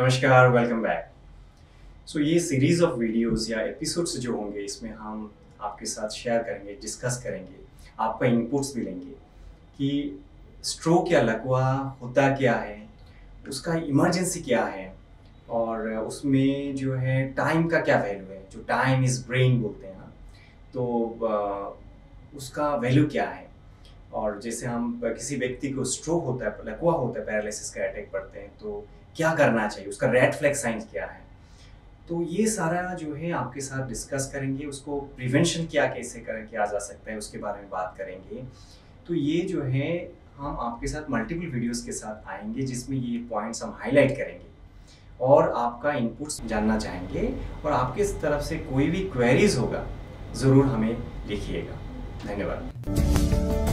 नमस्कार, welcome back. So ये series of videos या एपिसोड्स जो होंगे इसमें हम आपके साथ शेयर करेंगे, डिस्कस करेंगे, आपका इनपुट्स भी लेंगे कि स्ट्रोक या लकवा होता क्या है, उसका इमरजेंसी क्या है और उसमें जो है टाइम का क्या वैल्यू है, जो टाइम इज़ ब्रेन बोलते हैं ना, तो उसका वैल्यू क्या है। और जैसे हम किसी व्यक्ति को स्ट्रोक होता है, लकवा होता है, पैरालिसिस का अटैक पड़ते हैं तो क्या करना चाहिए, उसका रेड फ्लैग साइंस क्या है। तो ये सारा जो है आपके साथ डिस्कस करेंगे, उसको प्रिवेंशन क्या कैसे किया जा सकता है उसके बारे में बात करेंगे। तो ये जो है हम आपके साथ मल्टीपल वीडियोस के साथ आएंगे जिसमें ये पॉइंट्स हम हाईलाइट करेंगे और आपका इनपुट्स जानना चाहेंगे। और आपके तरफ से कोई भी क्वेरीज होगा ज़रूर हमें लिखिएगा। धन्यवाद।